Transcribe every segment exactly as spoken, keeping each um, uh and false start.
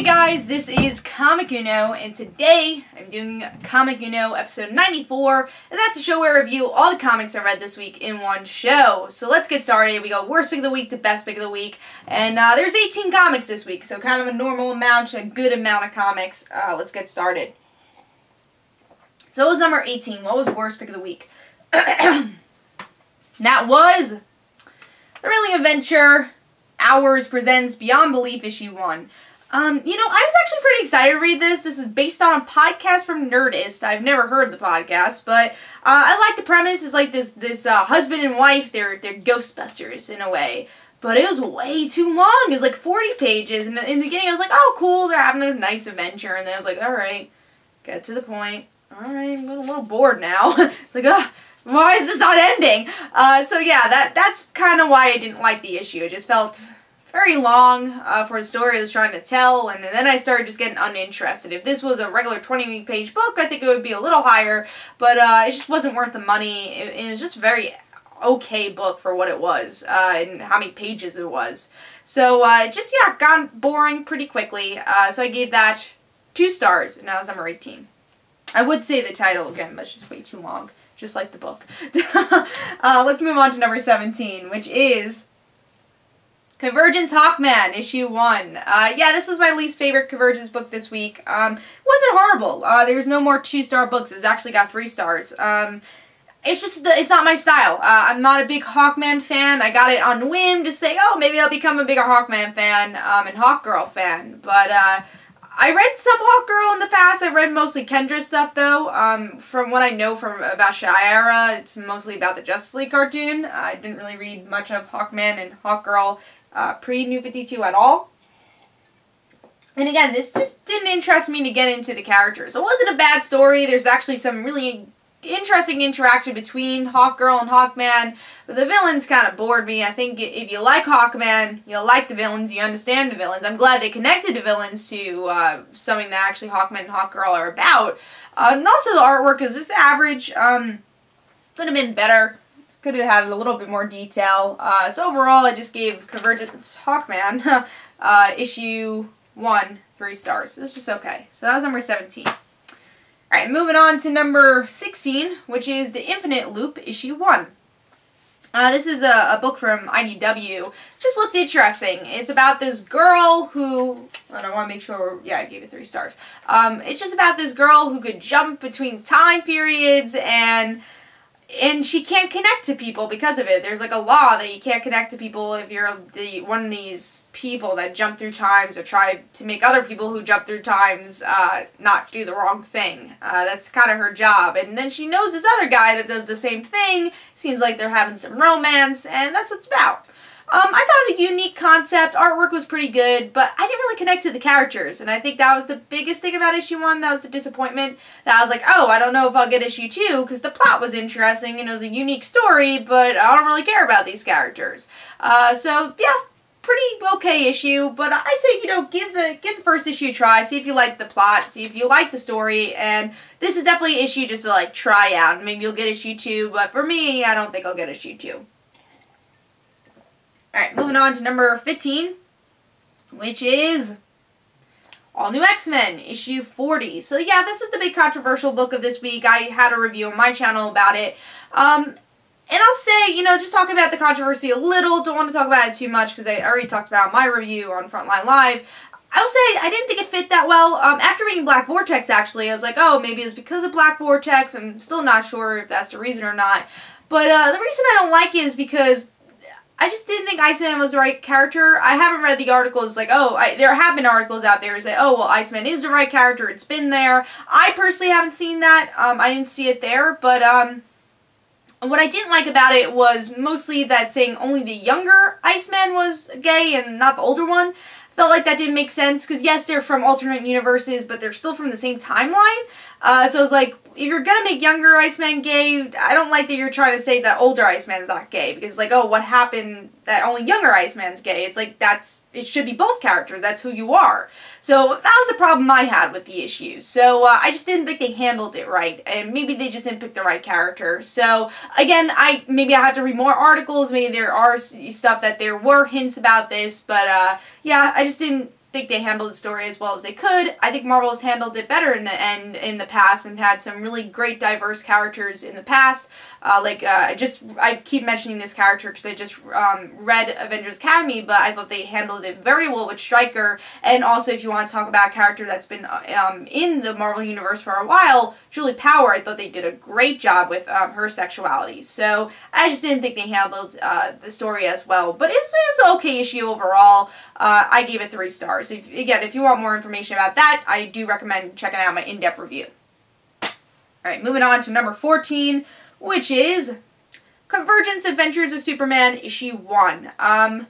Hey guys, this is Comic You Know, and today I'm doing Comic You Know episode ninety-four, and that's the show where I review all the comics I read this week in one show. So let's get started. We go worst pick of the week to best pick of the week, and uh, there's eighteen comics this week, so kind of a normal amount, a good amount of comics. Uh, let's get started. So that was number eighteen. What was worst pick of the week? That was Thrilling Adventure Hour Presents Beyond Belief Issue one. Um, you know, I was actually pretty excited to read this. This is based on a podcast from Nerdist. I've never heard the podcast, but uh, I like the premise. It's like this this uh, husband and wife, they're, they're Ghostbusters in a way. But it was way too long. It was like forty pages. And in the beginning I was like, oh cool, they're having a nice adventure. And then I was like, alright, get to the point. Alright, I'm a little, a little bored now. It's like, ugh. Why is this not ending? Uh, so yeah, that that's kind of why I didn't like the issue. It just felt very long uh, for the story I was trying to tell, and then I started just getting uninterested. If this was a regular twenty-week page book, I think it would be a little higher, but uh, it just wasn't worth the money. It, it was just a very okay book for what it was uh, and how many pages it was. So uh, it just, yeah, got boring pretty quickly. Uh, so I gave that two stars, and that was number eighteen. I would say the title again, but it's just way too long. Just like the book. uh, let's move on to number seventeen, which is Convergence Hawkman, issue one. Uh, yeah, this was my least favorite Convergence book this week. Um, it wasn't horrible. Uh, there was no more two-star books. It was actually got three stars. Um, it's just, the, it's not my style. Uh, I'm not a big Hawkman fan. I got it on whim to say, oh, maybe I'll become a bigger Hawkman fan um, and Hawkgirl fan. But, uh... I read some Hawkgirl in the past. I read mostly Kendra stuff though. Um, from what I know from about Shi'ara, it's mostly about the Justice League cartoon. Uh, I didn't really read much of Hawkman and Hawkgirl uh, pre-New fifty-two at all. And again, this just didn't interest me to get into the characters. It wasn't a bad story. There's actually some really interesting interaction between Hawkgirl and Hawkman, but the villains kind of bored me. I think if you like Hawkman, you'll like the villains, you understand the villains. I'm glad they connected the villains to uh, something that actually Hawkman and Hawkgirl are about. Uh, and also the artwork is just average. Um, could have been better. Could have had a little bit more detail. Uh, so overall, I just gave Convergence Hawkman uh, issue one three stars. It was just okay. So that was number seventeen. Alright, moving on to number sixteen, which is The Infinite Loop, issue one. Uh, this is a, a book from I D W. Just looked interesting. It's about this girl who, and I want to make sure, yeah, I gave it three stars. Um, it's just about this girl who could jump between time periods, and and she can't connect to people because of it. There's like a law that you can't connect to people if you're the one of these people that jump through times or try to make other people who jump through times uh, not do the wrong thing. Uh, that's kind of her job. And then she knows this other guy that does the same thing. Seems like they're having some romance, and that's what it's about. Um, I found a unique concept. Artwork was pretty good, but I didn't really connect to the characters, and I think that was the biggest thing about issue one. That was the disappointment. That I was like, oh, I don't know if I'll get issue two, because the plot was interesting, and it was a unique story, but I don't really care about these characters. Uh, so, yeah, pretty okay issue, but I say, you know, give the, give the first issue a try, see if you like the plot, see if you like the story, and this is definitely an issue just to, like, try out. Maybe you'll get issue two, but for me, I don't think I'll get issue two. Alright, moving on to number fifteen, which is All New X-Men, issue forty. So yeah, this was the big controversial book of this week. I had a review on my channel about it. Um, and I'll say, you know, just talking about the controversy a little, don't want to talk about it too much because I already talked about my review on Frontline Live. I'll say I didn't think it fit that well. Um, after reading Black Vortex, actually, I was like, oh, maybe it's because of Black Vortex. I'm still not sure if that's the reason or not. But uh, the reason I don't like it is because I just didn't think Iceman was the right character. I haven't read the articles like, oh, I, there have been articles out there that say, oh, well, Iceman is the right character, it's been there. I personally haven't seen that. Um, I didn't see it there, but um, what I didn't like about it was mostly that saying only the younger Iceman was gay and not the older one. I felt like that didn't make sense, because yes, they're from alternate universes, but they're still from the same timeline. Uh, so I was like, if you're gonna make younger Iceman gay, I don't like that you're trying to say that older Iceman's not gay, because it's like, oh, what happened that only younger Iceman's gay? It's like, that's, it should be both characters, that's who you are. So that was the problem I had with the issue. So uh, I just didn't think they handled it right, and maybe they just didn't pick the right character. So again, I maybe I have to read more articles, maybe there are stuff that there were hints about this, but uh, yeah, I just didn't think they handled the story as well as they could. I think Marvel's handled it better in the end in the past and had some really great diverse characters in the past. Uh, like, uh, just, I keep mentioning this character because I just um, read Avengers Academy, but I thought they handled it very well with Stryker. And also, if you want to talk about a character that's been um, in the Marvel Universe for a while, Julie Power, I thought they did a great job with um, her sexuality. So, I just didn't think they handled uh, the story as well. But it was, it was an okay issue overall. Uh, I gave it three stars. So if, again, if you want more information about that, I do recommend checking out my in-depth review. Alright, moving on to number fourteen, which is Convergence Adventures of Superman, Issue one. Um,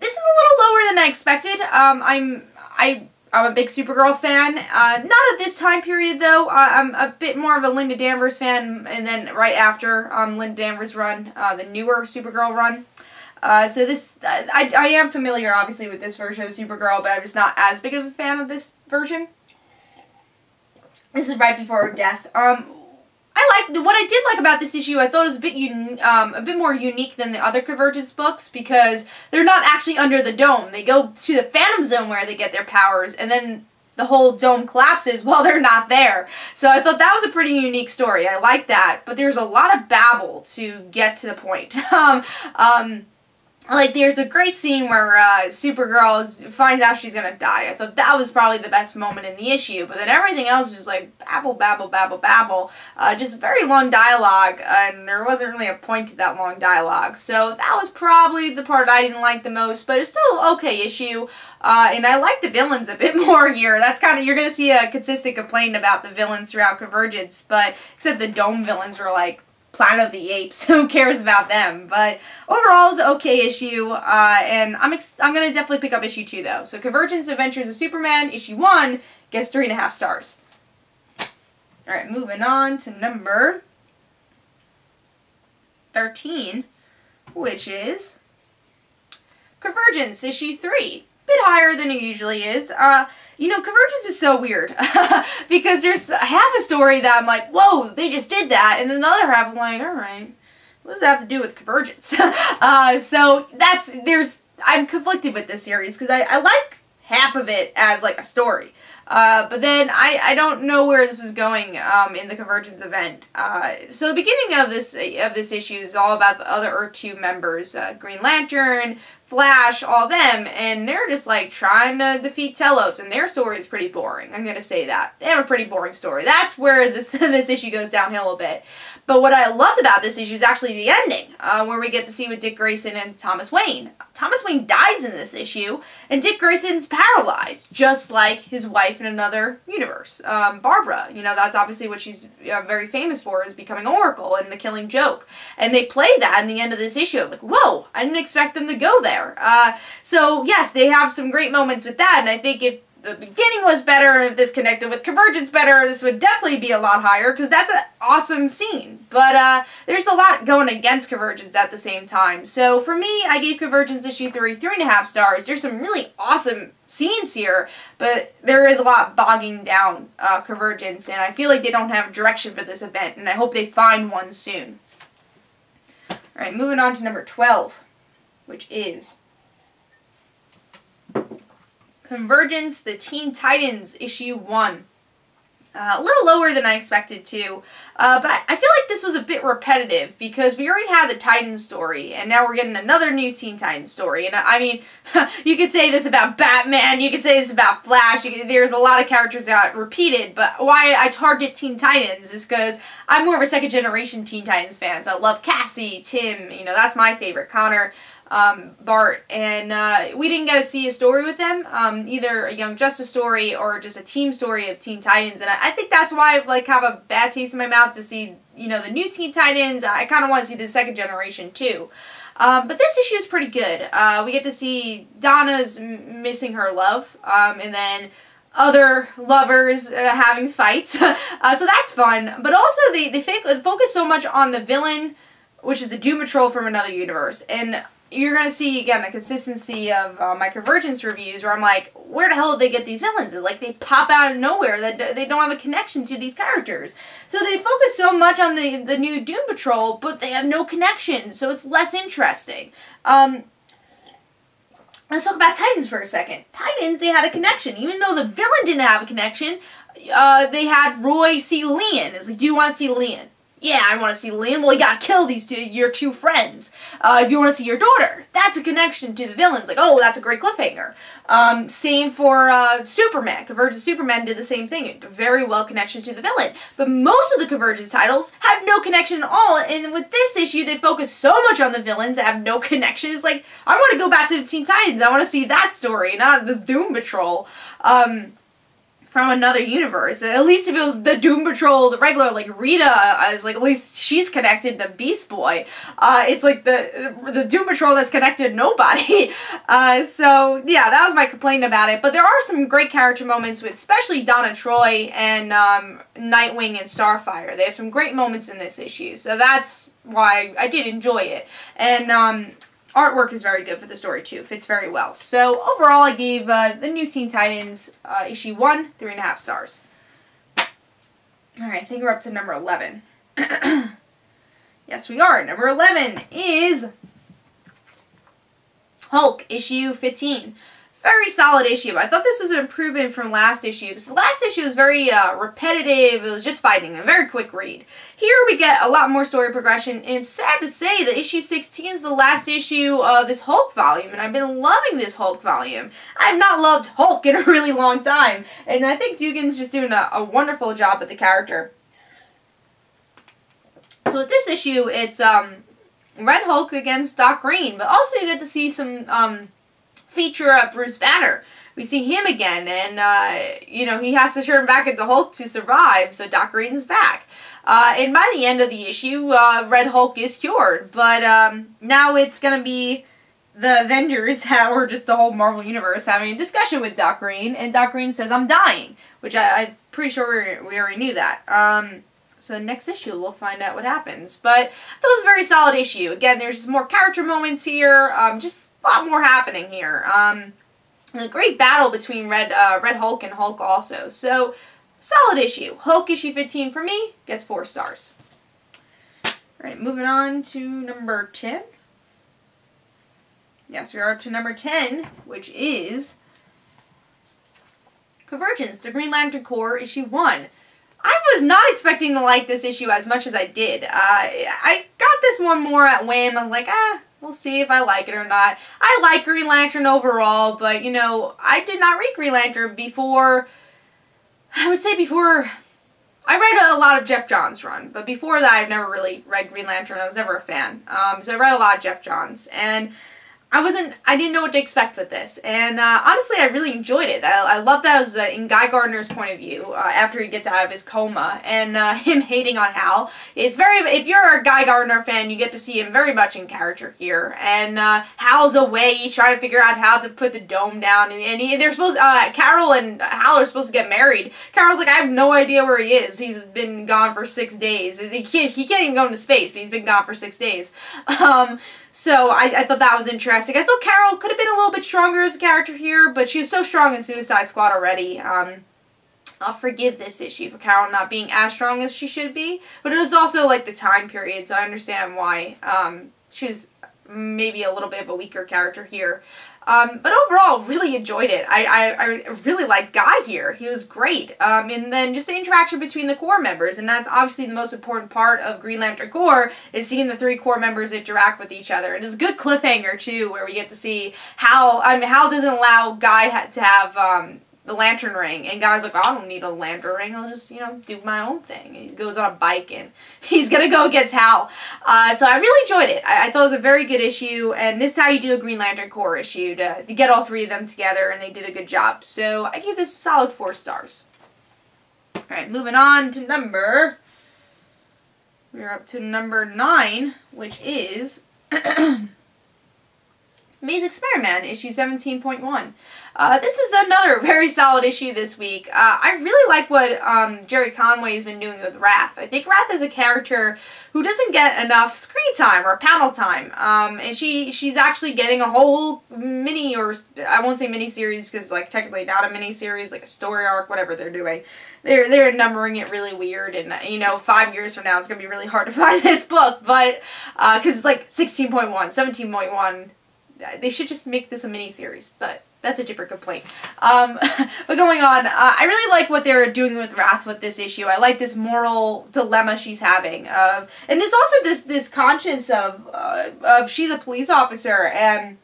this is a little lower than I expected. Um, I'm, I, I'm a big Supergirl fan. Uh, not at this time period, though. Uh, I'm a bit more of a Linda Danvers fan, and then right after um, Linda Danvers' run, uh, the newer Supergirl run. Uh, so this, I, I am familiar, obviously, with this version of Supergirl, but I'm just not as big of a fan of this version. This is right before her death. Um, I like, what I did like about this issue, I thought it was a bit, un um, a bit more unique than the other Convergence books, because they're not actually under the dome. They go to the Phantom Zone where they get their powers, and then the whole dome collapses while they're not there. So I thought that was a pretty unique story. I like that, but there's a lot of babble to get to the point. um, um... Like, there's a great scene where uh, Supergirl finds out she's gonna die. I thought that was probably the best moment in the issue, but then everything else was just like babble, babble, babble, babble. Uh, just very long dialogue, and there wasn't really a point to that long dialogue. So that was probably the part I didn't like the most, but it's still an okay issue. Uh, and I like the villains a bit more here. That's kind of, you're gonna see a consistent complaint about the villains throughout Convergence, but except the Dome villains were like Planet of the Apes. Who cares about them? But overall, it's an okay issue, uh, and I'm ex I'm gonna definitely pick up issue two though. So Convergence: Adventures of Superman issue one gets three and a half stars. All right, moving on to number thirteen, which is Convergence issue three. Bit higher than it usually is. Uh, You know, Convergence is so weird because there's half a story that I'm like, whoa, they just did that, and then the other half I'm like, all right, what does that have to do with Convergence? uh, so that's, there's, I'm conflicted with this series because I, I like half of it as like a story, uh, but then I, I don't know where this is going um, in the Convergence event. Uh, so the beginning of this of this issue is all about the other Earth two members, uh, Green Lantern, Flash, all them, and they're just like trying to defeat Telos, and their story is pretty boring. I'm gonna say that. They have a pretty boring story. That's where this this issue goes downhill a bit. But what I loved about this issue is actually the ending, uh, where we get to see with Dick Grayson and Thomas Wayne. Thomas Wayne dies in this issue, and Dick Grayson's paralyzed, just like his wife in another universe, um, Barbara. You know, that's obviously what she's uh, very famous for, is becoming Oracle and The Killing Joke. And they play that in the end of this issue. I was like, whoa, I didn't expect them to go there. Uh, so yes, they have some great moments with that, and I think if the beginning was better, and if this connected with Convergence better, this would definitely be a lot higher, because that's an awesome scene. But uh, there's a lot going against Convergence at the same time. So for me, I gave Convergence issue three three and a half stars. There's some really awesome scenes here, but there is a lot bogging down uh, Convergence, and I feel like they don't have direction for this event, and I hope they find one soon. Alright, moving on to number twelve. Which is Convergence, the Teen Titans, issue one. Uh, a little lower than I expected to, uh, but I, I feel like this was a bit repetitive because we already had the Titans story, and now we're getting another new Teen Titans story. And I, I mean, you could say this about Batman, you could say this about Flash, you could, there's a lot of characters that are repeated, but why I target Teen Titans is because I'm more of a second generation Teen Titans fan, so I love Cassie, Tim, you know, that's my favorite, Connor, Um, Bart, and uh, we didn't get to see a story with them, um, either a Young Justice story or just a team story of Teen Titans, and I, I think that's why I like have a bad taste in my mouth to see, you know, the new Teen Titans. I kind of want to see the second generation too. Um, but this issue is pretty good. Uh, we get to see Donna's m missing her love, um, and then other lovers uh, having fights, uh, so that's fun. But also they, they focus so much on the villain, which is the Doom Patrol from another universe, and you're going to see, again, the consistency of uh, my Convergence reviews where I'm like, where the hell did they get these villains? It's like they pop out of nowhere, that they don't have a connection to these characters. So they focus so much on the, the new Doom Patrol, but they have no connection, so it's less interesting. Um, let's talk about Titans for a second. Titans, they had a connection. Even though the villain didn't have a connection, uh, they had Roy see Leon. It's like, do you want to see Leon? Yeah, I want to see Liam. Well, you gotta kill these two, your two friends. Uh, if you want to see your daughter, that's a connection to the villains. Like, oh, that's a great cliffhanger. Um, same for uh, Superman. Convergence Superman did the same thing. Very well connection to the villain. But most of the Convergence titles have no connection at all. And with this issue, they focus so much on the villains that have no connection. It's like, I want to go back to the Teen Titans. I want to see that story, not this Doom Patrol. Um... From another universe. At least if it was the Doom Patrol, the regular, like Rita, I was like, at least she's connected to Beast Boy. Uh, it's like the the Doom Patrol that's connected to nobody. Uh, so yeah, that was my complaint about it. But there are some great character moments with, especially Donna Troy and um, Nightwing and Starfire. They have some great moments in this issue, so that's why I did enjoy it. And um, artwork is very good for the story too. Fits very well. So overall, I gave uh, the new Teen Titans uh, issue one three and a half stars. All right, I think we're up to number eleven. Yes, we are. Number eleven is Hulk issue fifteen. Very solid issue. I thought this was an improvement from last issue. So last issue was very uh, repetitive. It was just fighting. A very quick read. Here we get a lot more story progression. And sad to say that issue sixteen is the last issue of this Hulk volume. And I've been loving this Hulk volume. I've not loved Hulk in a really long time. And I think Dugan's just doing a, a wonderful job with the character. So with this issue, it's um, Red Hulk against Doc Green. But also you get to see some... Um, feature of Bruce Banner. We see him again, and, uh, you know, he has to turn back into Hulk to survive, so Doc Green's back. Uh, and by the end of the issue, uh, Red Hulk is cured, but um, now it's gonna be the Avengers, or just the whole Marvel Universe, having a discussion with Doc Green, and Doc Green says, I'm dying, which I, I'm pretty sure we, we already knew that. Um, So the next issue, we'll find out what happens. But that was a very solid issue. Again, there's more character moments here. Um, just a lot more happening here. Um, a great battle between Red uh, Red Hulk and Hulk also. So, solid issue. Hulk issue fifteen for me gets four stars. Alright, moving on to number ten. Yes, we are up to number ten, which is Convergence, the Green Lantern Corps, issue one. I was not expecting to like this issue as much as I did. Uh, I got this one more at whim. I was like, ah, we'll see if I like it or not. I like Green Lantern overall, but, you know, I did not read Green Lantern before, I would say before, I read a lot of Geoff Johns' run, but before that I've never really read Green Lantern. I was never a fan. Um, so I read a lot of Geoff Johns, and I wasn't, I didn't know what to expect with this, and uh, honestly, I really enjoyed it. I, I love that it was uh, in Guy Gardner's point of view, uh, after he gets out of his coma, and uh, him hating on Hal. It's very, if you're a Guy Gardner fan, you get to see him very much in character here, and uh, Hal's away, trying to figure out how to put the dome down, and, and he, they're supposed, uh, Carol and Hal are supposed to get married. Carol's like, I have no idea where he is. He's been gone for six days. He can't, he can't even go into space, but he's been gone for six days. Um... So I, I thought that was interesting. I thought Carol could have been a little bit stronger as a character here, but she was so strong in Suicide Squad already. Um, I'll forgive this issue for Carol not being as strong as she should be, but it was also like the time period, so I understand why um, she was maybe a little bit of a weaker character here. Um, but overall, really enjoyed it. I, I, I really liked Guy here. He was great. Um, and then just the interaction between the Corps members, and that's obviously the most important part of Green Lantern Corps, is seeing the three Corps members interact with each other. And it's a good cliffhanger, too, where we get to see how, I mean, Hal doesn't allow Guy ha to have, um, the lantern ring, and Guy's like, oh, I don't need a lantern ring, I'll just, you know, do my own thing. And he goes on a bike, and he's gonna go against Hal. Uh, so I really enjoyed it. I, I thought it was a very good issue, and this is how you do a Green Lantern Corps issue, to, to get all three of them together, and they did a good job. So I gave this a solid four stars. Alright, moving on to number, we're up to number nine, which is Amazing Spider-Man, issue seventeen point one. Uh, this is another very solid issue this week. Uh, I really like what um, Jerry Conway has been doing with Wrath. I think Wrath is a character who doesn't get enough screen time or panel time. Um, and she she's actually getting a whole mini, or I won't say mini-series because, like, technically not a mini-series, like a story arc, whatever they're doing. They're, they're numbering it really weird, and, you know, five years from now it's going to be really hard to find this book. But, because uh, it's like sixteen point one, seventeen point one. They should just make this a mini-series, but that's a different complaint. Um, but going on, uh, I really like what they're doing with Wrath with this issue. I like this moral dilemma she's having. Of, and there's also this this conscience of, uh, of she's a police officer, and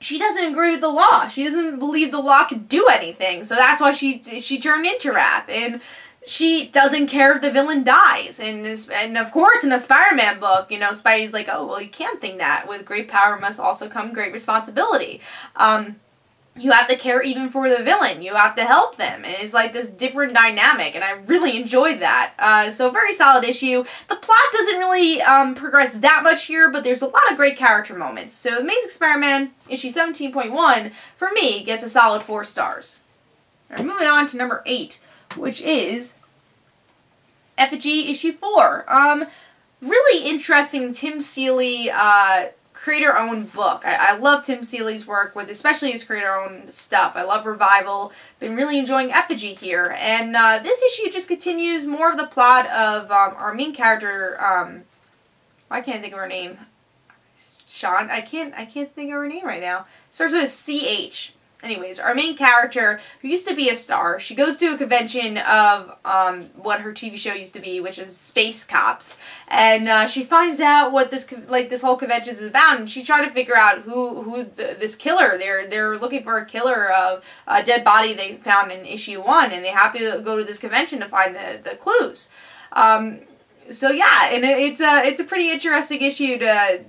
she doesn't agree with the law. She doesn't believe the law can do anything, so that's why she she turned into Wrath. And she doesn't care if the villain dies. And, and of course, in a Spider-Man book, you know, Spidey's like, oh, well, you can't think that. With great power must also come great responsibility. Um, you have to care even for the villain. You have to help them. And it's like this different dynamic, and I really enjoyed that. Uh, so very solid issue. The plot doesn't really um, progress that much here, but there's a lot of great character moments. So Amazing Spider-Man, issue seventeen point one, for me, gets a solid four stars. All right, moving on to number eight. Which is Effigy issue four. Um, really interesting Tim Seeley uh, creator-owned book. I, I love Tim Seeley's work, with especially his creator-owned stuff. I love Revival. Been really enjoying Effigy here, and uh, this issue just continues more of the plot of um, our main character. Um, I can't think of her name. Sean. I can't. I can't think of her name right now. Starts with a C H. Anyways, our main character, who used to be a star, she goes to a convention of um, what her T V show used to be, which is Space Cops, and uh, she finds out what this like this whole convention is about, and she's trying to figure out who who th this killer. They're they're looking for a killer of a dead body they found in issue one, and they have to go to this convention to find the the clues. Um, so yeah, and it, it's a it's a pretty interesting issue to.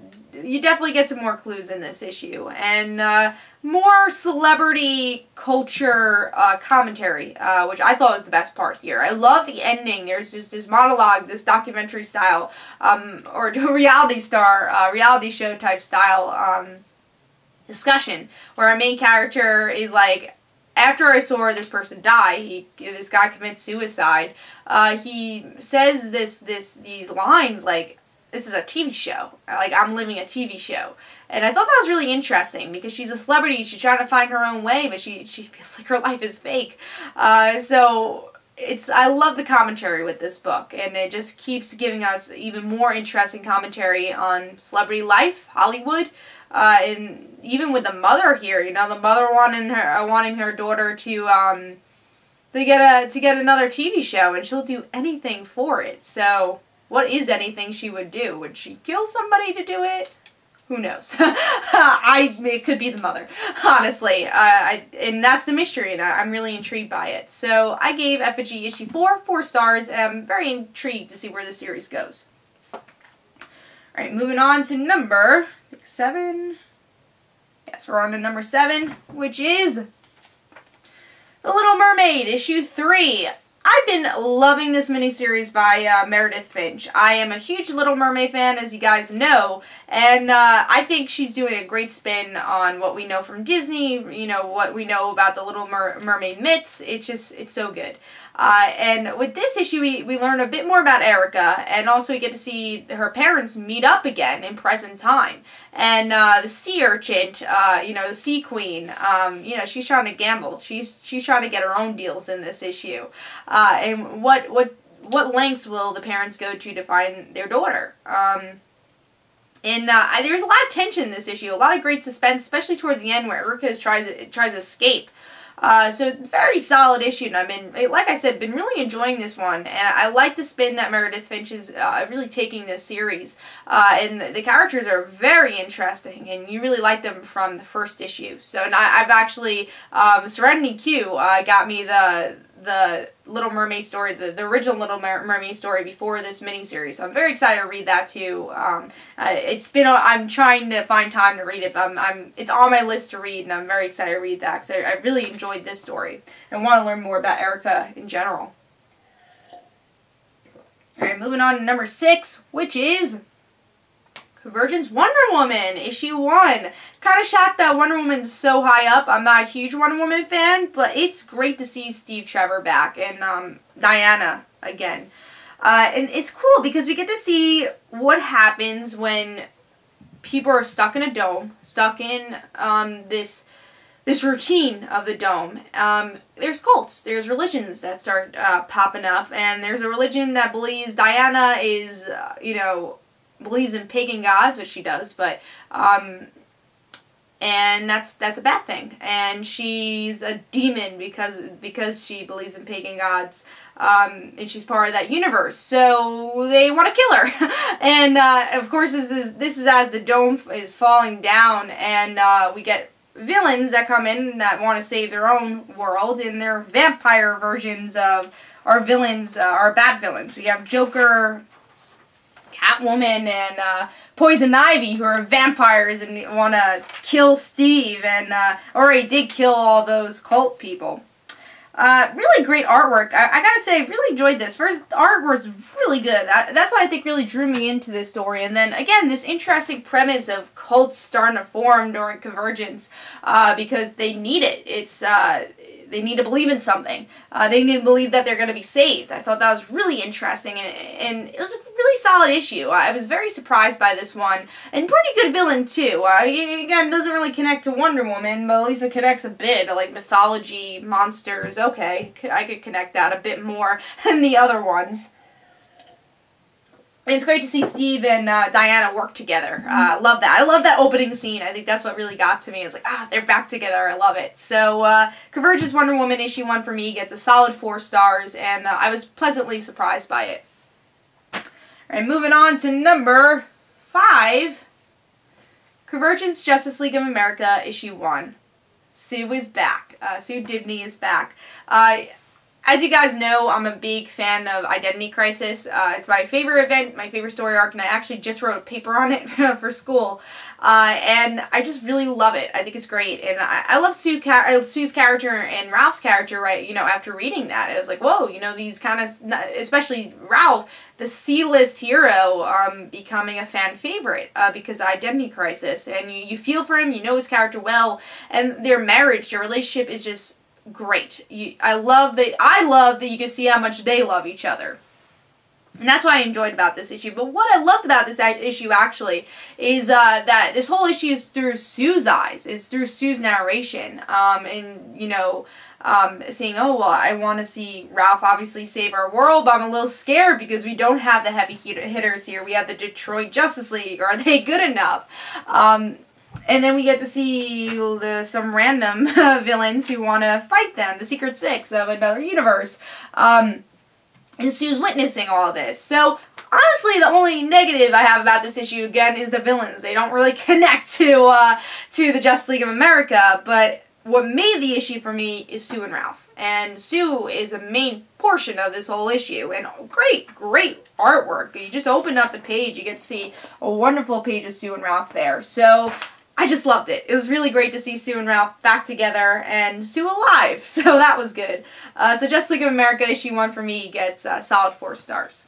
You definitely get some more clues in this issue, and uh, more celebrity culture uh, commentary, uh, which I thought was the best part here. I love the ending. There's just this monologue, this documentary style, um, or reality star, uh, reality show type style um, discussion, where our main character is like, after I saw this person die, he, this guy commits suicide. Uh, he says this, this, these lines like, this is a T V show. Like, I'm living a T V show. And I thought that was really interesting, because she's a celebrity. She's trying to find her own way, but she, she feels like her life is fake. Uh, so, it's I love the commentary with this book. And it just keeps giving us even more interesting commentary on celebrity life, Hollywood. Uh, and even with the mother here, you know, the mother wanting her, wanting her daughter to... Um, to get a, to get another T V show, and she'll do anything for it. So... what is anything she would do? Would she kill somebody to do it? Who knows? I it could be the mother, honestly. Uh, I, and that's the mystery, and I, I'm really intrigued by it. So I gave Effigy issue four four stars, and I'm very intrigued to see where the series goes. All right, moving on to number seven. Yes, we're on to number seven, which is The Little Mermaid issue three. I've been loving this miniseries by uh, Meredith Finch. I am a huge Little Mermaid fan, as you guys know, and uh, I think she's doing a great spin on what we know from Disney, you know, what we know about the Little Mer Mermaid myths. It's just, it's so good. Uh, and with this issue, we, we learn a bit more about Erica, and also we get to see her parents meet up again in present time. And uh, the sea urchin, uh, you know, the sea queen, um, you know, she's trying to gamble. She's she's trying to get her own deals in this issue. Uh, and what what what lengths will the parents go to to find their daughter? Um, and uh, there's a lot of tension in this issue, a lot of great suspense, especially towards the end where Erica tries tries to escape. Uh, so very solid issue, and I've been, like I said, been really enjoying this one, and I like the spin that Meredith Finch is uh, really taking this series, uh, and the, the characters are very interesting, and you really like them from the first issue. So, and I, I've actually, um, Serenity Q uh, got me the the Little Mermaid story, the, the original Little Mer Mermaid story before this miniseries, so I'm very excited to read that too. Um, uh, it's been, a, I'm trying to find time to read it, but I'm, I'm, it's on my list to read, and I'm very excited to read that, because I, I really enjoyed this story, and want to learn more about Erica in general. Alright, moving on to number six, which is Convergence Wonder Woman, issue one. Kind of shocked that Wonder Woman's so high up. I'm not a huge Wonder Woman fan, but it's great to see Steve Trevor back and um, Diana again. Uh, and it's cool because we get to see what happens when people are stuck in a dome, stuck in um, this... this routine of the dome. Um, there's cults, there's religions that start uh, popping up, and there's a religion that believes Diana is, uh, you know, believes in pagan gods, which she does, but, um, and that's, that's a bad thing. And she's a demon because, because she believes in pagan gods, um, and she's part of that universe, so they want to kill her. and, uh, of course, this is, this is as the dome is falling down, and, uh, we get villains that come in that want to save their own world, and they're vampire versions of our villains, uh, our bad villains. We have Joker, Catwoman, and uh, Poison Ivy, who are vampires and want to kill Steve, and uh, already did kill all those cult people. Uh, really great artwork. I, I gotta say, I really enjoyed this. First, the art was really good. I, that's what I think really drew me into this story. And then, again, this interesting premise of cults starting to form during Convergence, uh, because they need it. It's, uh, they need to believe in something. Uh, they need to believe that they're gonna be saved. I thought that was really interesting, and, and it was a really solid issue. I was very surprised by this one, and pretty good villain, too. Uh, again, it doesn't really connect to Wonder Woman, but at least it connects a bit, like mythology, monsters. Okay, I could connect that a bit more than the other ones. It's great to see Steve and uh, Diana work together. Uh, love that. I love that opening scene. I think that's what really got to me. I was like, ah, they're back together. I love it. So, uh, Convergence Wonder Woman issue one for me gets a solid four stars, and uh, I was pleasantly surprised by it. Alright, moving on to number five. Convergence Justice League of America issue one. Sue is back. Uh, Sue Dibney is back. Uh, as you guys know, I'm a big fan of Identity Crisis. Uh, it's my favorite event, my favorite story arc, and I actually just wrote a paper on it for school. Uh, and I just really love it. I think it's great. And I, I love Sue Car Sue's character and Ralph's character, right, you know, after reading that. It was like, whoa, you know, these kind of, especially Ralph, the C-list hero, um, becoming a fan favorite uh, because of Identity Crisis. And you, you feel for him, you know his character well, and their marriage, their relationship is just great. You, I love that. I love that you can see how much they love each other, and that's what I enjoyed about this issue. But what I loved about this issue actually is uh, that this whole issue is through Sue's eyes. It's through Sue's narration, um, and you know, um, seeing, oh well, I want to see Ralph obviously save our world, but I'm a little scared because we don't have the heavy hitters here. We have the Detroit Justice League. Are they good enough? Um, And then we get to see the, some random uh, villains who want to fight them, the Secret Six of another universe. Um, and Sue's witnessing all this. So, honestly, the only negative I have about this issue, again, is the villains. They don't really connect to, uh, to the Justice League of America, but what made the issue for me is Sue and Ralph. And Sue is a main portion of this whole issue. And great, great artwork. You just open up the page, you get to see a wonderful page of Sue and Ralph there. So, I just loved it. It was really great to see Sue and Ralph back together and Sue alive, so that was good. Uh, so Justice League of America issue one for me gets uh, solid four stars.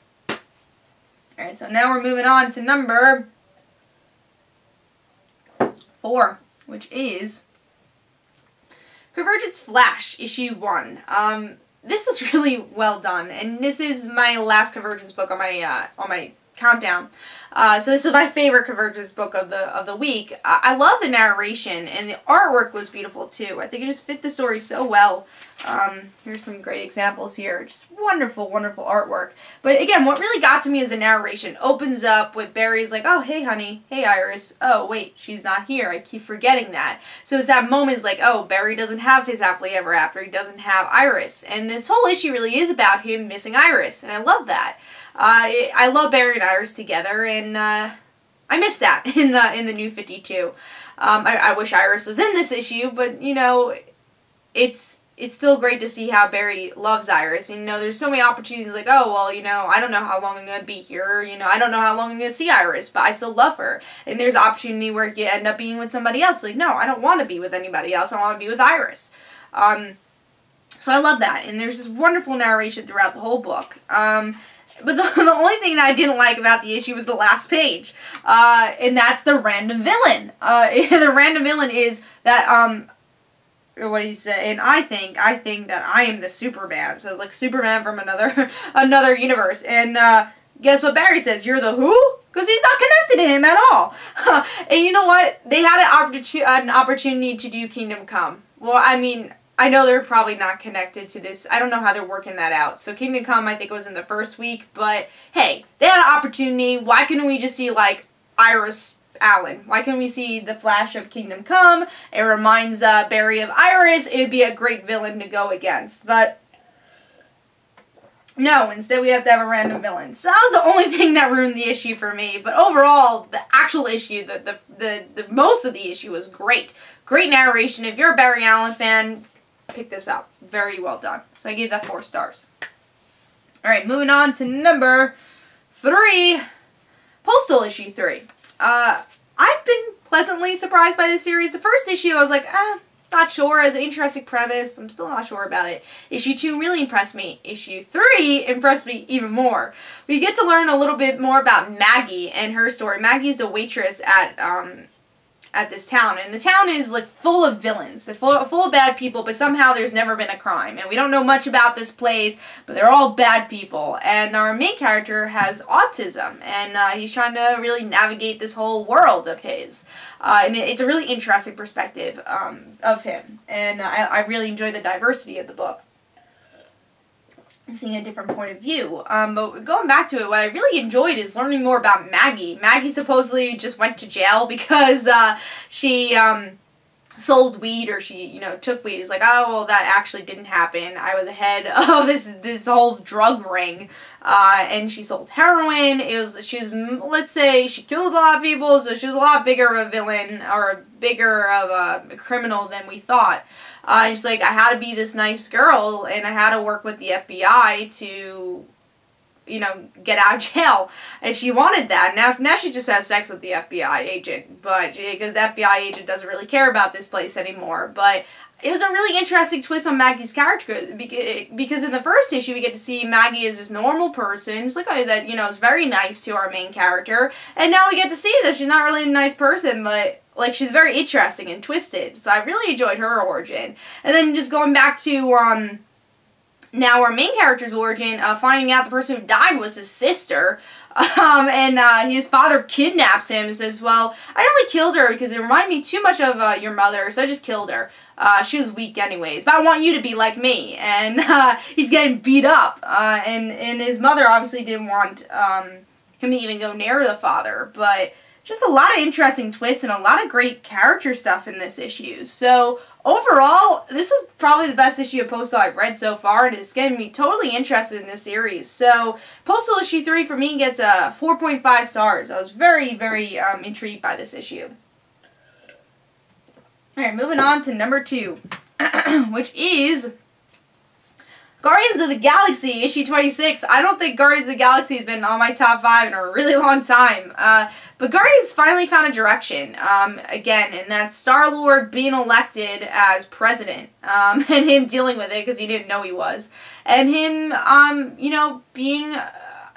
Alright, so now we're moving on to number four, which is Convergence Flash issue one. Um, this is really well done, and this is my last Convergence book on my, uh, on my countdown. Uh, so this is my favorite Convergence book of the of the week. Uh, I love the narration, and the artwork was beautiful too. I think it just fit the story so well. Um, here's some great examples here. Just wonderful, wonderful artwork. But again, what really got to me is the narration. Opens up with Barry's like, oh, hey, honey. Hey, Iris. Oh, wait, she's not here. I keep forgetting that. So it's that moment is like, oh, Barry doesn't have his happily ever after. He doesn't have Iris. And this whole issue really is about him missing Iris, and I love that. Uh, it, I love Barry and Iris together, and uh, I miss that in the in the New fifty-two. Um, I, I wish Iris was in this issue, but you know, it's it's still great to see how Barry loves Iris. You know, there's so many opportunities like, oh well, you know, I don't know how long I'm gonna be here. You know, I don't know how long I'm gonna see Iris, but I still love her. And there's opportunity where you end up being with somebody else. Like, no, I don't want to be with anybody else. I want to be with Iris. Um, so I love that, and there's this wonderful narration throughout the whole book. Um, But the, the only thing that I didn't like about the issue was the last page, uh, and that's the random villain. Uh, the random villain is that, um, what he said, and I think, I think that I am the Superman, so it's like Superman from another, another universe, and, uh, guess what Barry says? You're the who? Because he's not connected to him at all. And you know what? They had an, oppor an opportunity to do Kingdom Come. Well, I mean, I know they're probably not connected to this. I don't know how they're working that out. So Kingdom Come, I think, was in the first week. But, hey, they had an opportunity. Why couldn't we just see, like, Iris Allen? Why couldn't we see the Flash of Kingdom Come? It reminds uh, Barry of Iris. It would be a great villain to go against. But, no, instead we have to have a random villain. So that was the only thing that ruined the issue for me. But overall, the actual issue, the, the, the, the most of the issue was great. Great narration. If you're a Barry Allen fan, pick this up. Very well done. So I gave that four stars. Alright, moving on to number three. Postal issue three. Uh, I've been pleasantly surprised by this series. The first issue I was like, ah, not sure. It was an interesting premise, but I'm still not sure about it. Issue two really impressed me. Issue three impressed me even more. We get to learn a little bit more about Maggie and her story. Maggie's the waitress at, um... at this town, and the town is like full of villains, full, full of bad people, but somehow there's never been a crime, and we don't know much about this place, but they're all bad people, and our main character has autism, and uh, he's trying to really navigate this whole world of his, uh, and it, it's a really interesting perspective um, of him, and uh, I, I really enjoy the diversity of the book, seeing a different point of view. Um, but going back to it, what I really enjoyed is learning more about Maggie. Maggie supposedly just went to jail because uh, she um, sold weed, or she, you know, took weed. It's like, oh, well, that actually didn't happen. I was ahead of this this whole drug ring, uh, and she sold heroin. It was, she was, let's say, she killed a lot of people, so she was a lot bigger of a villain, or bigger of a criminal than we thought. Uh, and she's like, I had to be this nice girl, and I had to work with the F B I to, you know, get out of jail. And she wanted that. Now, now she just has sex with the F B I agent, but because the F B I agent doesn't really care about this place anymore. But it was a really interesting twist on Maggie's character, because in the first issue we get to see Maggie as this normal person, just like that, you know, is very nice to our main character, and now we get to see that she's not really a nice person, but like she's very interesting and twisted. So I really enjoyed her origin. And then just going back to um, now our main character's origin, uh, finding out the person who died was his sister. Um, and uh, his father kidnaps him and says, well, I only killed her because it reminded me too much of uh, your mother, so I just killed her. Uh, she was weak anyways, but I want you to be like me. And uh, he's getting beat up. Uh, and, and his mother obviously didn't want um, him to even go near the father. But just a lot of interesting twists and a lot of great character stuff in this issue. So overall, this is probably the best issue of Postal I've read so far, and it's getting me totally interested in this series. So, Postal issue three for me gets a four point five stars. I was very, very um, intrigued by this issue. Alright, moving on to number two, which is Guardians of the Galaxy, issue twenty-six. I don't think Guardians of the Galaxy has been on my top five in a really long time. Uh, But Guardians finally found a direction, um, again, and that's Star-Lord being elected as president, um, and him dealing with it because he didn't know he was, and him, um, you know, being,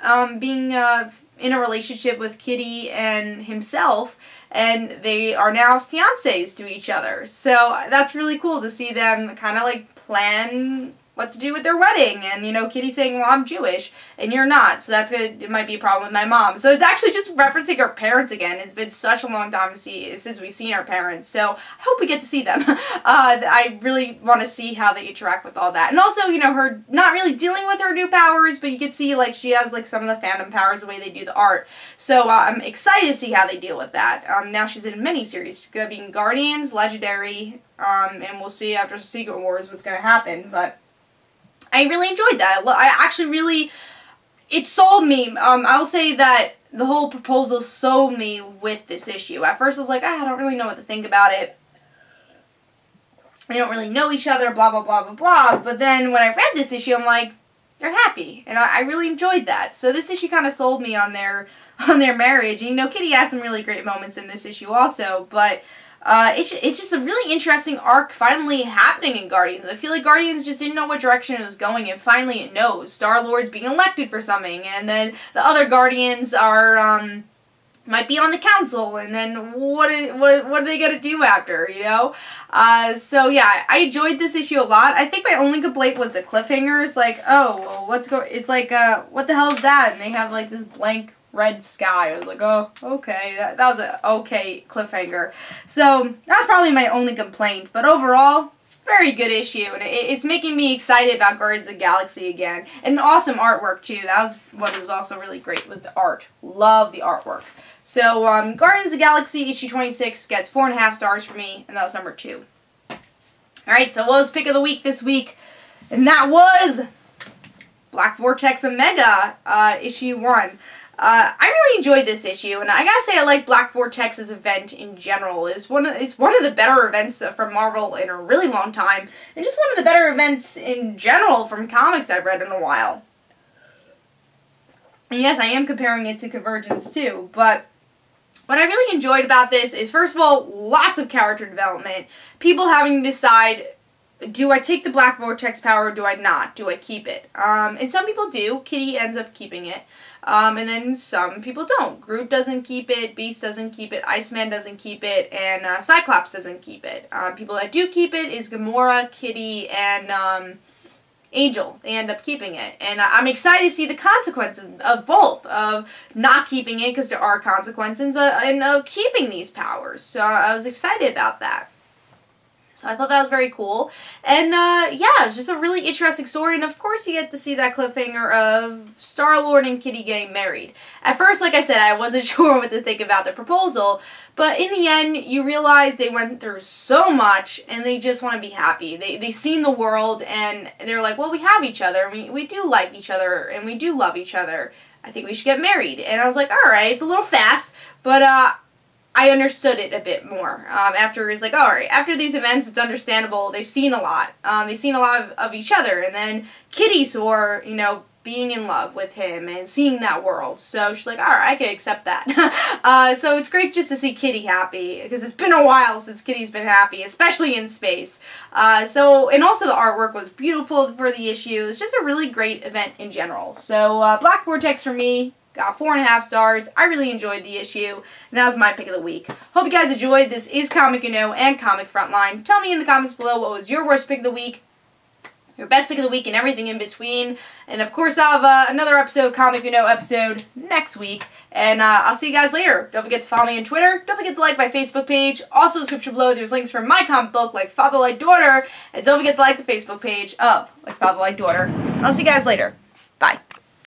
um, being, uh, in a relationship with Kitty and himself, and they are now fiancés to each other, so that's really cool to see them kind of, like, plan what to do with their wedding, and, you know, Kitty saying, well, I'm Jewish, and you're not, so that's gonna, it might be a problem with my mom. So it's actually just referencing our parents again. It's been such a long time to see, since we've seen our parents, so I hope we get to see them. uh, I really want to see how they interact with all that. And also, you know, her not really dealing with her new powers, but you can see, like, she has, like, some of the fandom powers, the way they do the art. So uh, I'm excited to see how they deal with that. Um, now she's in a mini-series. She's gonna be in Guardians, Legendary, um, and we'll see after Secret Wars what's gonna happen, but I really enjoyed that. I actually really, it sold me. Um, I will say that the whole proposal sold me with this issue. At first I was like, ah, I don't really know what to think about it. They don't really know each other, blah, blah, blah, blah, blah. But then when I read this issue, I'm like, they're happy. And I, I really enjoyed that. So this issue kind of sold me on their, on their marriage. And, you know, Kitty has some really great moments in this issue also, but Uh, it's, it's just a really interesting arc finally happening in Guardians. I feel like Guardians just didn't know what direction it was going, and finally it knows. Star-Lord's being elected for something, and then the other Guardians are, um, might be on the council, and then what, is, what, what are they gonna do after, you know? Uh, so yeah, I enjoyed this issue a lot. I think my only complaint was the cliffhangers, like, oh, well, what's going, it's like, uh, what the hell is that? And they have, like, this blank red sky. I was like, oh, okay, that, that was an okay cliffhanger. So, that's probably my only complaint, but overall, very good issue, and it, it's making me excited about Guardians of the Galaxy again. And awesome artwork too. That was what was also really great, was the art. Love the artwork. So um, Guardians of the Galaxy issue twenty-six gets four and a half stars for me, and that was number two. Alright, so lowest pick of the week this week, and that was Black Vortex Omega, uh, issue one. Uh, I really enjoyed this issue, and I gotta say I like Black Vortex's event in general. It's one of, it's one of the better events from Marvel in a really long time, and just one of the better events in general from comics I've read in a while. And yes, I am comparing it to Convergence too, but what I really enjoyed about this is, first of all, lots of character development. People having to decide, do I take the Black Vortex power or do I not? Do I keep it? Um, and some people do. Kitty ends up keeping it. Um, and then some people don't. Groot doesn't keep it, Beast doesn't keep it, Iceman doesn't keep it, and uh, Cyclops doesn't keep it. Um, people that do keep it is Gamora, Kitty, and um, Angel. They end up keeping it. And I'm excited to see the consequences of both, of not keeping it, because there are consequences, uh, and of keeping these powers. So I was excited about that. So I thought that was very cool. And uh, yeah, it's just a really interesting story. And of course you get to see that cliffhanger of Star-Lord and Kitty getting married. At first, like I said, I wasn't sure what to think about the proposal. But in the end, you realize they went through so much and they just want to be happy. They, they've seen the world and they're like, well, we have each other. And we, we do like each other and we do love each other. I think we should get married. And I was like, all right, it's a little fast. But uh... I understood it a bit more. Um, after it's like, all right, after these events, it's understandable. They've seen a lot. Um, they've seen a lot of, of each other. And then Kitty saw, you know, being in love with him and seeing that world. So she's like, all right, I can accept that. uh, so it's great just to see Kitty happy, because it's been a while since Kitty's been happy, especially in space. Uh, so, and also the artwork was beautiful for the issue. It's just a really great event in general. So uh, Black Vortex for me. Got four and a half stars. I really enjoyed the issue, and that was my pick of the week. Hope you guys enjoyed. This is Comic You Know and Comic Frontline. Tell me in the comments below what was your worst pick of the week, your best pick of the week, and everything in between. And of course, I'll have uh, another episode, Comic You Know episode, next week. And uh, I'll see you guys later. Don't forget to follow me on Twitter. Don't forget to like my Facebook page. Also, description below, there's links for my comic book, Like Father, Like Daughter. And don't forget to like the Facebook page of Like Father, Like Daughter. I'll see you guys later.